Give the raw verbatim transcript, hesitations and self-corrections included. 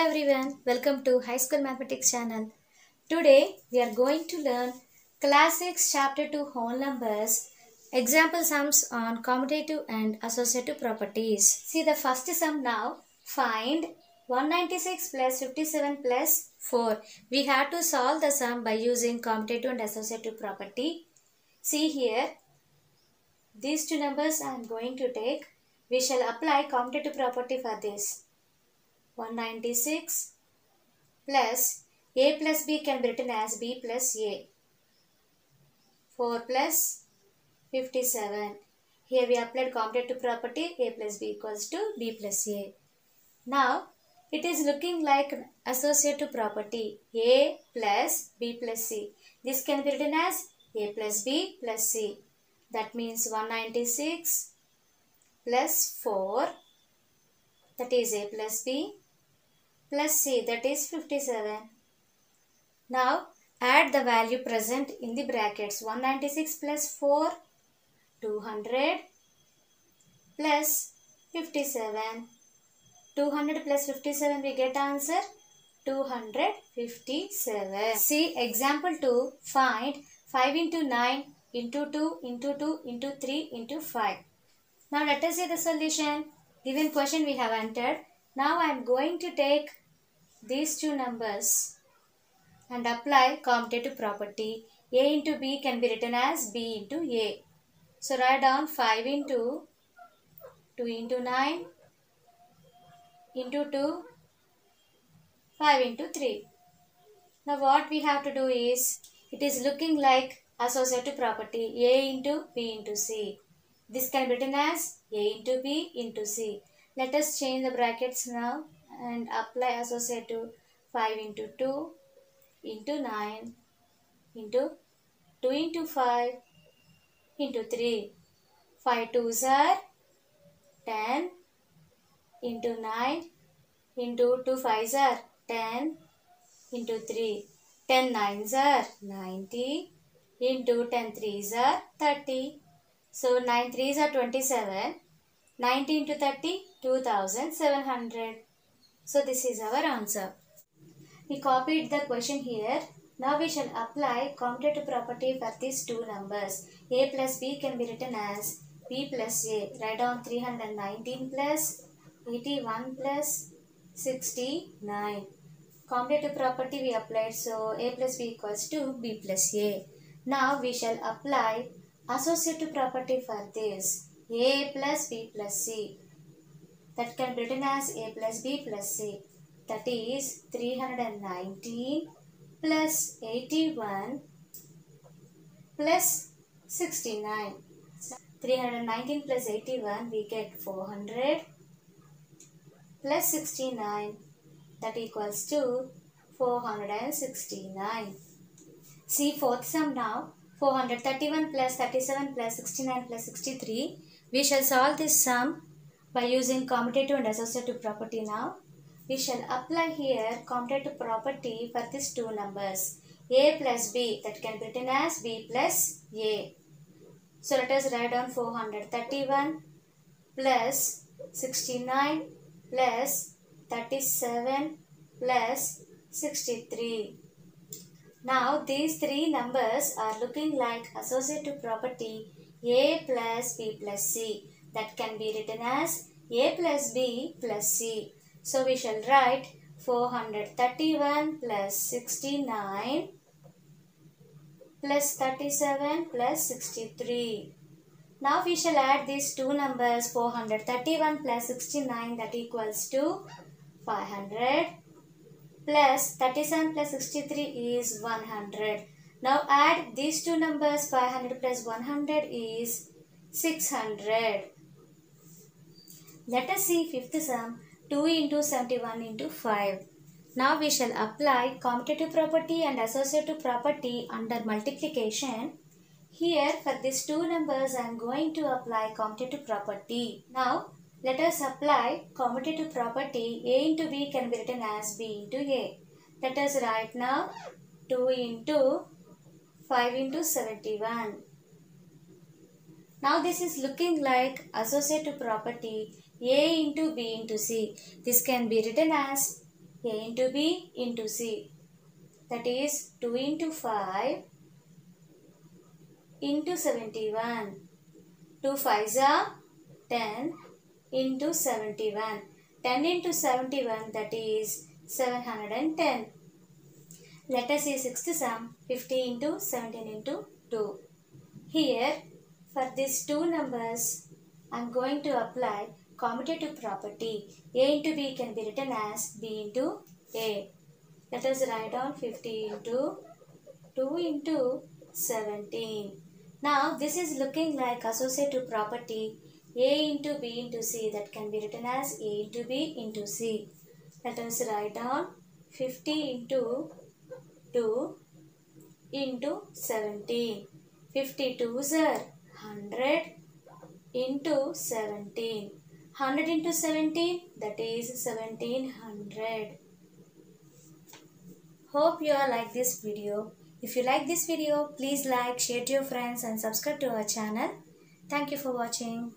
Hello everyone, welcome to High School Mathematics channel. Today we are going to learn Class six Chapter two Whole Numbers example sums on commutative and associative properties. See the first sum now. Find one ninety-six plus fifty-seven plus four. We have to solve the sum by using commutative and associative property. See here, these two numbers I am going to take. We shall apply commutative property for this. one ninety-six plus A plus B can be written as B plus A. four plus fifty-seven. Here we applied commutative property A plus B equals to B plus A. Now it is looking like associative property A plus B plus C. This can be written as A plus B plus C. That means one ninety-six plus four, that is A plus B, plus C, that is fifty-seven. Now add the value present in the brackets. one ninety-six plus four, two hundred, plus fifty-seven. two hundred plus fifty-seven, we get answer two hundred fifty-seven. See example two, find five into nine into two into two into three into five. Now let us see the solution. Given question we have entered. Now I am going to take these two numbers and apply commutative property. A into B can be written as B into A. So write down five into two into nine into two, five into three. Now what we have to do is, it is looking like associative property A into B into C. This can be written as A into B into C. Let us change the brackets now and apply associative. five into two into nine into two into five into three. five twos are ten into nine into two fives are ten into three. ten nines are ninety into ten threes are thirty. So nine threes are twenty-seven, ninety into thirty, two thousand seven hundred. So this is our answer. We copied the question here. Now we shall apply commutative property for these two numbers. A plus B can be written as B plus A. Write down three hundred nineteen plus eighty-one plus sixty-nine. Commutative property we applied, so A plus B equals to B plus A. Now we shall apply associative property for this. A plus B plus C, that can be written as A plus B plus C, that is three hundred nineteen plus eighty-one plus sixty-nine. three hundred nineteen plus eighty-one, we get four hundred plus sixty-nine, that equals to four hundred sixty-nine. See fourth sum now. four hundred thirty-one plus thirty-seven plus sixty-nine plus sixty-three. We shall solve this sum by using commutative and associative property now. We shall apply here commutative property for these two numbers. A plus B, that can be written as B plus A. So let us write down four hundred thirty-one plus sixty-nine plus thirty-seven plus sixty-three. Now these three numbers are looking like associative property A plus B plus C, that can be written as A plus B plus C. So we shall write four hundred thirty-one plus sixty-nine plus thirty-seven plus sixty-three. Now we shall add these two numbers. Four hundred thirty-one plus sixty-nine, that equals to five hundred. Plus thirty-seven plus sixty-three is one hundred. Now add these two numbers. Five hundred plus one hundred is six hundred. Let us see fifth sum. two into seventy-one into five. Now we shall apply commutative property and associative property under multiplication. Here for these two numbers I am going to apply commutative property. Now let us apply commutative property. A into B can be written as B into A. Let us write now two into five into seventy-one. Now this is looking like associative property A into B into C. This can be written as A into B into C. That is two into five into seventy-one. two fives are ten into seventy-one. ten into seventy-one, that is seven hundred ten. Let us see sixth sum, fifty into seventeen into two. Here, for these two numbers, I am going to apply commutative property. A into B can be written as B into A. Let us write down fifty into two into seventeen. Now, this is looking like associative property. A into B into C, that can be written as A into B into C. Let us write down fifty into two into seventeen. fifty twos are one hundred into seventeen. one hundred into seventeen, that is seventeen hundred. Hope you all like this video. If you like this video, please like, share to your friends and subscribe to our channel. Thank you for watching.